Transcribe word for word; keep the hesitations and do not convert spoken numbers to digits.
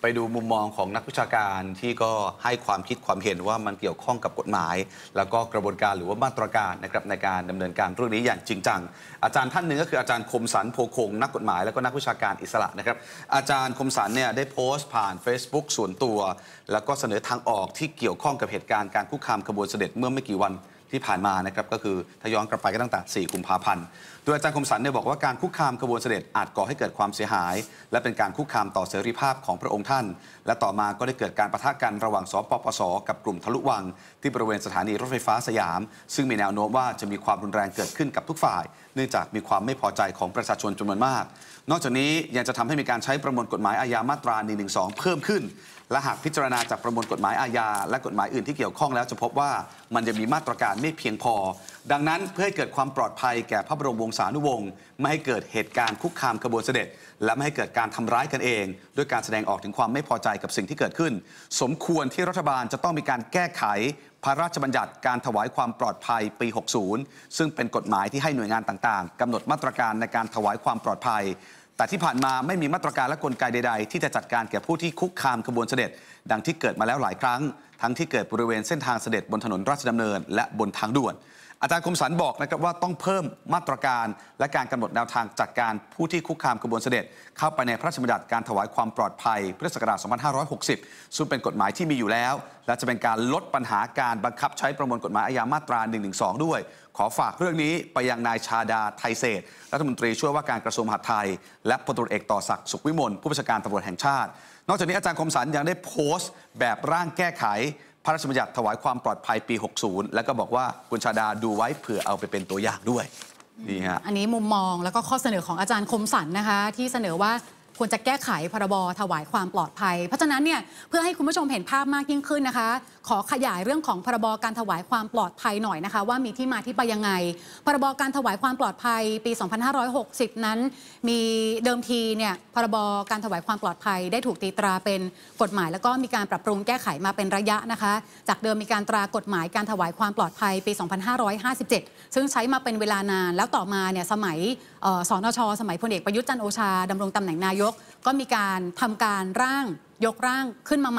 ไปดูมุมมองของนักวิชาการที่ก็ให้ความคิดความเห็นว่ามันเกี่ยวข้องกับกฎหมายแล้วก็กระบวนการหรือว่ามาตรการนะครับในการดำเนินการเรื่องนี้อย่างจริงจังอาจารย์ท่านหนึ่งก็คืออาจารย์คมสันโพคงนักกฎหมายและก็นักวิชาการอิสระนะครับอาจารย์คมสันเนี่ยได้โพสต์ผ่าน เฟซบุ๊ก ส่วนตัวแล้วก็เสนอทางออกที่เกี่ยวข้องกับเหตุการณ์การคุกคามขบวนเสด็จเมื่อไม่กี่วันที่ผ่านมานะครับก็คือถ้าย้อนกลับไปก็ตั้งแต่ สี่กุมภาพันธ์โดยอาจารย์คมสันเนี่ยบอกว่าการคุกคามขบวนเสด็จอาจก่อให้เกิดความเสียหายและเป็นการคุกคามต่อเสรีภาพของพระองค์ท่านและต่อมาก็ได้เกิดการปะทะกันระหว่างสปปส.กับกลุ่มทะลุวังที่บริเวณสถานีรถไฟฟ้าสยามซึ่งมีแนวโน้มว่าจะมีความรุนแรงเกิดขึ้นกับทุกฝ่ายเนื่องจากมีความไม่พอใจของประชาชนจำนวนมากนอกจากนี้ยังจะทำให้มีการใช้ประมวลกฎหมายอาญามาตรา หนึ่งหนึ่งสอง เพิ่มขึ้นและหากพิจารณาจากประมวลกฎหมายอาญาและกฎหมายอื่นที่เกี่ยวข้องแล้วจะพบว่ามันจะมีมาตรการไม่เพียงพอดังนั้นเพื่อให้เกิดความปลอดภัยแก่พระบรมวงศานุวงศ์ไม่ให้เกิดเหตุการณ์คุกคามขบวนเสด็จและไม่ให้เกิดการทำร้ายกันเองด้วยการแสดงออกถึงความไม่พอใจกับสิ่งที่เกิดขึ้นสมควรที่รัฐบาลจะต้องมีการแก้ไขพระราชบัญญัติการถวายความปลอดภัยปี หกสิบซึ่งเป็นกฎหมายที่ให้หน่วยงานต่างๆกำหนดมาตรการในการถวายความปลอดภัยแต่ที่ผ่านมาไม่มีมาตรการและกลไกใดๆที่จะจัดการแก่ผู้ที่คุกคามขบวนเสด็จดังที่เกิดมาแล้วหลายครั้งทั้งที่เกิดบริเวณเส้นทางเสด็จบนถนนราชดำเนินและบนทางด่วนอาจารย์คมสันบอกนะครับว่าต้องเพิ่มมาตรการและการกำหนดแนวทางจัดการผู้ที่คุกคามขบวนเสด็จเข้าไปในพระราชบัญญัติการถวายความปลอดภัยพุทธศักราช สองพันห้าร้อยหกสิบ ซึ่งเป็นกฎหมายที่มีอยู่แล้วและจะเป็นการลดปัญหาการบังคับใช้ประมวลกฎหมายอาญามาตรา หนึ่งหนึ่งสอง ด้วยขอฝากเรื่องนี้ไปยังนายชาดาไทยเศษรัฐมนตรีช่วยว่าการกระทรวงมหาดไทยและพลตำรวจเอกต่อศักดิ์สุขวิมลผู้บัญชาการตำรวจแห่งชาตินอกจากนี้อาจารย์คมสันยังได้โพสต์แบบร่างแก้ไขพระราชบัญญัติถวายความปลอดภัยปี หกสิบแล้วก็บอกว่าคุณชาดาดูไว้เผื่อเอาไปเป็นตัวอย่างด้วยนี่ฮะอันนี้มุมมองแล้วก็ข้อเสนอของอาจารย์คมสันนะคะที่เสนอว่าควรจะแก้ไขพรบถวายความปลอดภัยเพราะฉะนั้นเนี่ยเพื่อให้คุณผู้ชมเห็นภาพมากยิ่งขึ้นนะคะขอขยายเรื่องของพรบการถวายความปลอดภัยหน่อยนะคะว่ามีที่มาที่ไปยังไงพรบการถวายความปลอดภัยปี สองพันห้าร้อยหกสิบ นั้นมีเดิมทีเนี่ยพรบการถวายความปลอดภัยได้ถูกตีตราเป็นกฎหมายแล้วก็มีการปรับปรุงแก้ไขมาเป็นระยะนะคะจากเดิมมีการตรากฎหมายการถวายความปลอดภัยปี สองพันห้าร้อยห้าสิบเจ็ด ซึ่งใช้มาเป็นเวลานานแล้วต่อมาเนี่ยสมัยสนช.สมัยพลเอกประยุทธ์จันทร์โอชาดำรงตำแหน่งนายกก็มีการทำการร่างยกร่างขึ้นมา